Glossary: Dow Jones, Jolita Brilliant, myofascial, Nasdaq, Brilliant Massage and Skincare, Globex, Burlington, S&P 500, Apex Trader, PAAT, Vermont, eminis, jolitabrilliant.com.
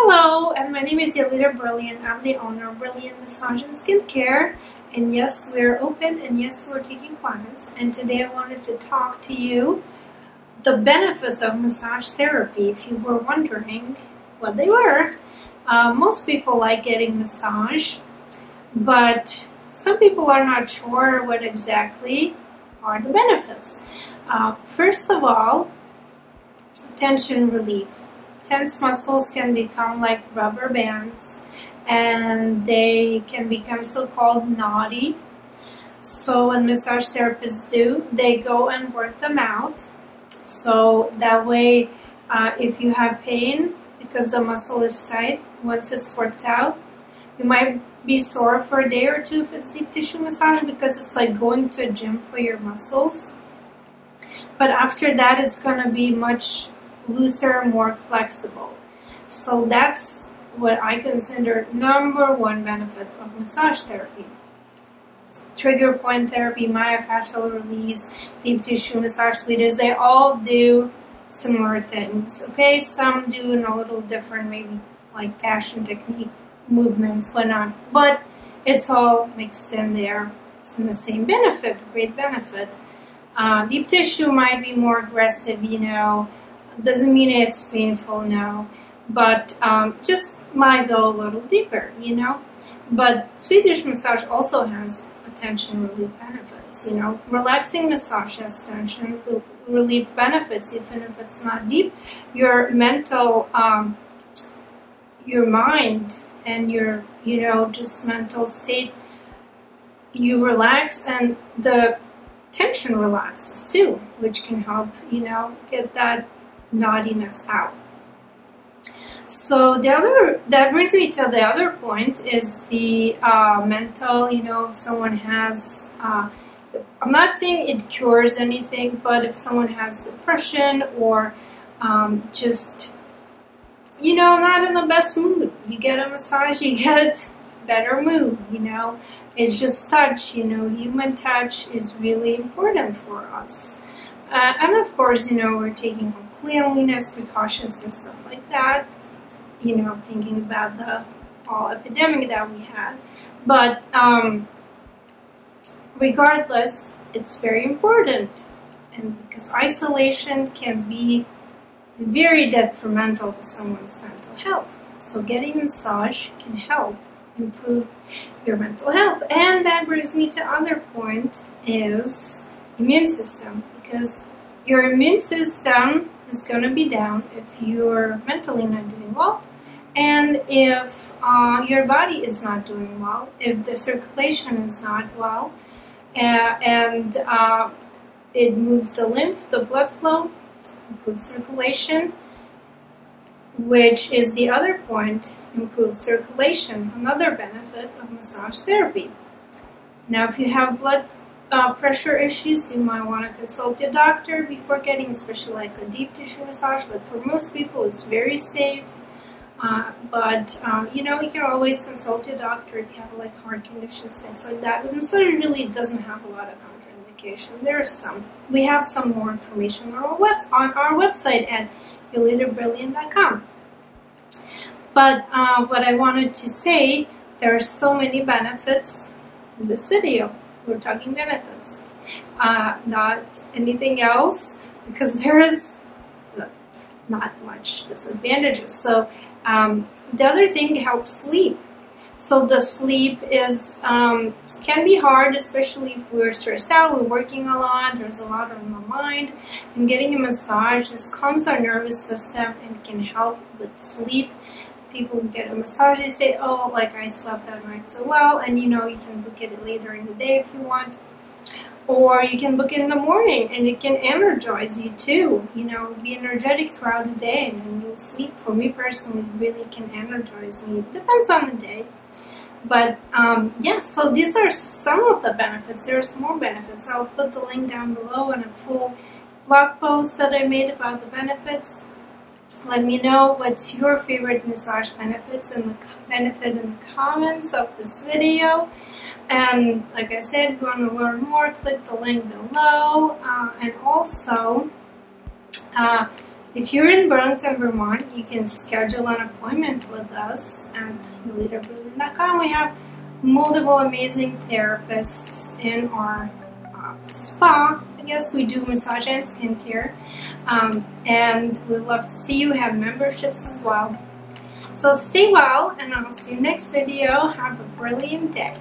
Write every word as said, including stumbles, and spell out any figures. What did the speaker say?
Hello, and my name is Jolita Brilliant. I'm the owner of Brilliant Massage and Skincare, and yes, we're open, and yes, we're taking clients. And today I wanted to talk to you the benefits of massage therapy, if you were wondering what they were. Uh, most people like getting massage, but some people are not sure what exactly are the benefits. Uh, first of all, tension relief. Tense muscles can become like rubber bands, and they can become so-called knotty. So when massage therapists do, they go and work them out. So that way, uh, if you have pain because the muscle is tight, once it's worked out, you might be sore for a day or two if it's deep tissue massage, because it's like going to a gym for your muscles. But after that, it's going to be much looser, more flexible. So that's what I consider number one benefit of massage therapy. Trigger point therapy, myofascial release, deep tissue massage leaders, they all do similar things, okay? Some do in a little different, maybe like fashion technique, movements, whatnot, but it's all mixed in there and the same benefit, great benefit. Uh, deep tissue might be more aggressive, you know, doesn't mean it's painful now, but um, just might go a little deeper, you know. But Swedish massage also has tension relief benefits, you know. Relaxing massage has tension relief benefits, even if it's not deep. Your mental, um, your mind and your, you know, just mental state, you relax, and the tension relaxes too, which can help, you know, get that naughtiness out. So the other, that brings me to the other point, is the uh, mental, you know, if someone has, uh, I'm not saying it cures anything, but if someone has depression or um, just, you know, not in the best mood, you get a massage, you get a better mood, you know. It's just touch, you know, human touch is really important for us. Uh, and of course, you know, we're taking cleanliness precautions and stuff like that, you know, thinking about the whole epidemic that we had. But um, regardless, it's very important, and because isolation can be very detrimental to someone's mental health. So getting a massage can help improve your mental health. And that brings me to another point, is immune system, because your immune system is going to be down if you're mentally not doing well, and if uh, your body is not doing well, if the circulation is not well, uh, and uh, it moves the lymph, the blood flow, improves circulation, which is the other point, improved circulation, another benefit of massage therapy. Now, if you have blood Uh, pressure issues, you might want to consult your doctor before getting, especially like a deep tissue massage, but for most people it's very safe. Uh, but um, you know, you can always consult your doctor if you have like heart conditions, things like that. But massage really doesn't have a lot of contraindication. There are some. We have some more information on our, web on our website at jolita brilliant dot com. But uh, what I wanted to say, there are so many benefits in this video. We're talking benefits, uh, not anything else, because there is not much disadvantages. So um, the other thing helps sleep. So the sleep is um, can be hard, especially if we're stressed out, we're working a lot, there's a lot on my mind, and getting a massage just calms our nervous system and can help with sleep. People get a massage, they say, oh, like I slept that night so well, and you know, you can book it later in the day if you want, or you can book it in the morning, and it can energize you too, you know, be energetic throughout the day, and you'll sleep. For me personally, it really can energize me, it depends on the day, but um, yeah, so these are some of the benefits. There's more benefits. I'll put the link down below and a full blog post that I made about the benefits. Let me know what's your favorite massage benefits in the benefit in the comments of this video. And like I said, if you want to learn more, click the link below. Uh, and also, uh, If you're in Burlington, Vermont, you can schedule an appointment with us at Jolita Brilliant dot com. We have multiple amazing therapists in our uh, spa. I guess we do massage and skincare. Um, and we'd love to see you. We have memberships as well. So stay well, and I'll see you next video. Have a brilliant day.